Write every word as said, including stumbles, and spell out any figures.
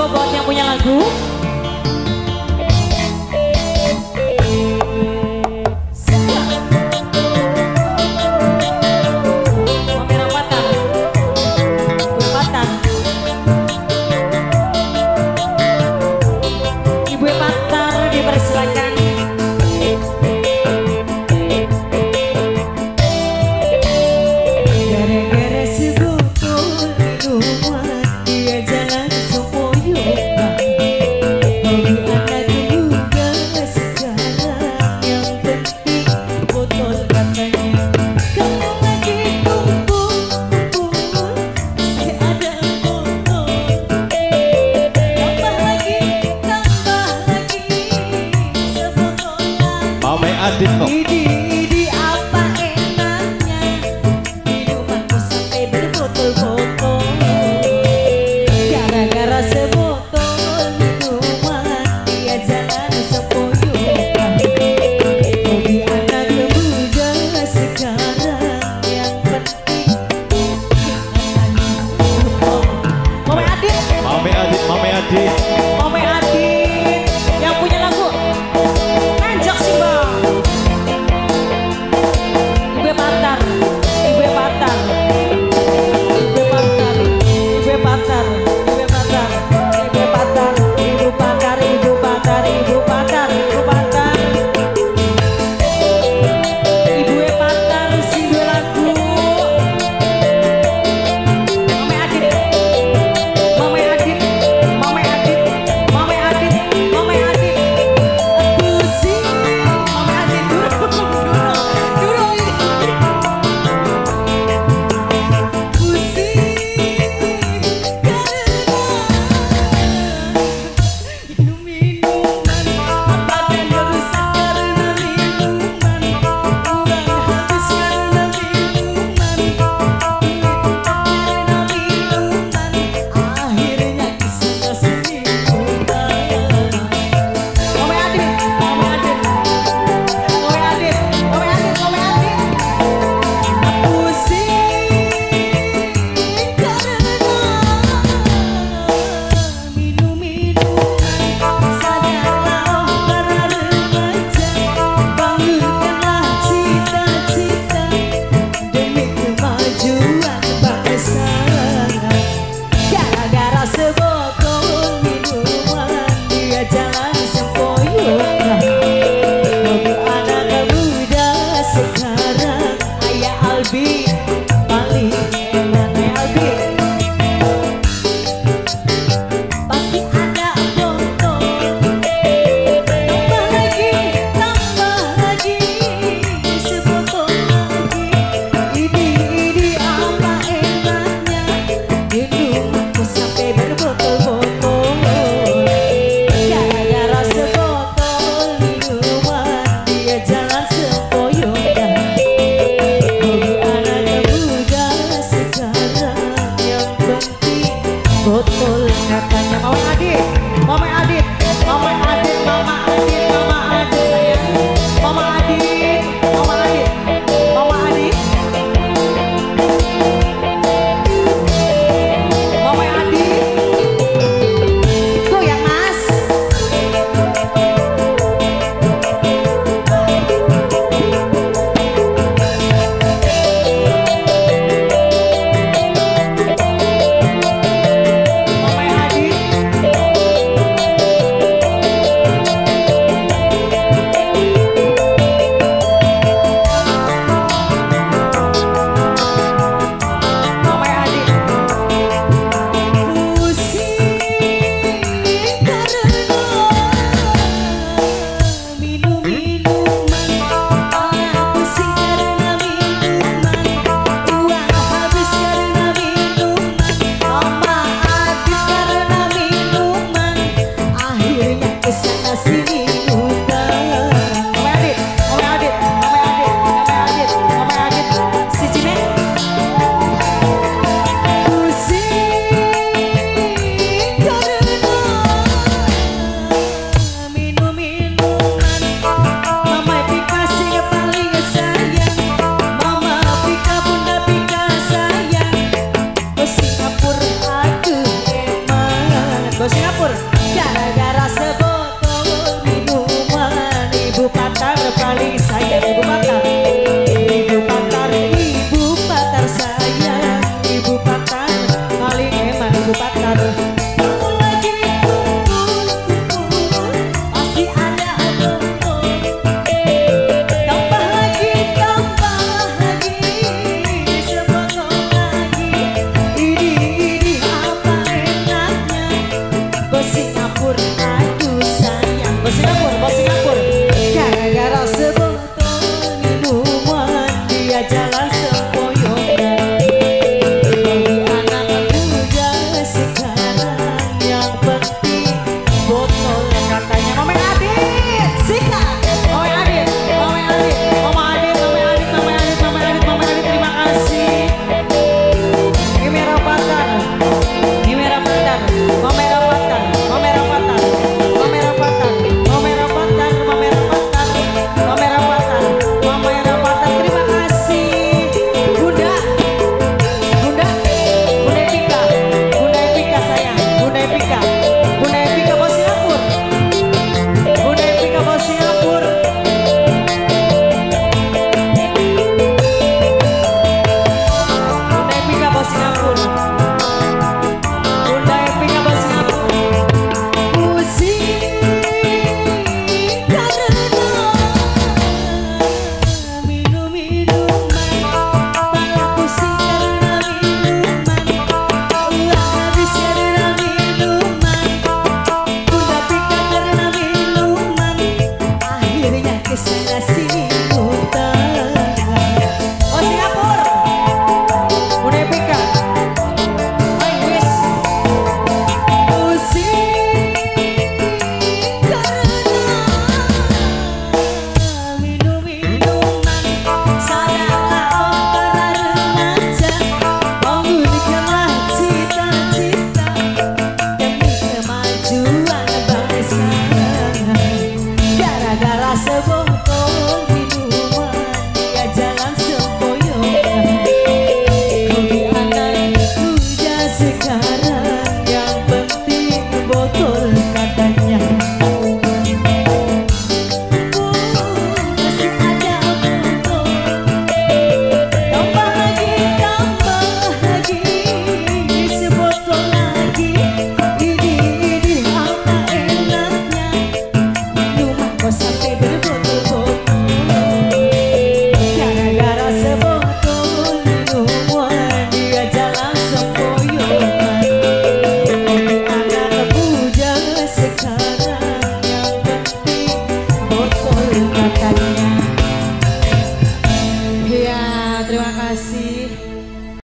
bobot yang punya lagu.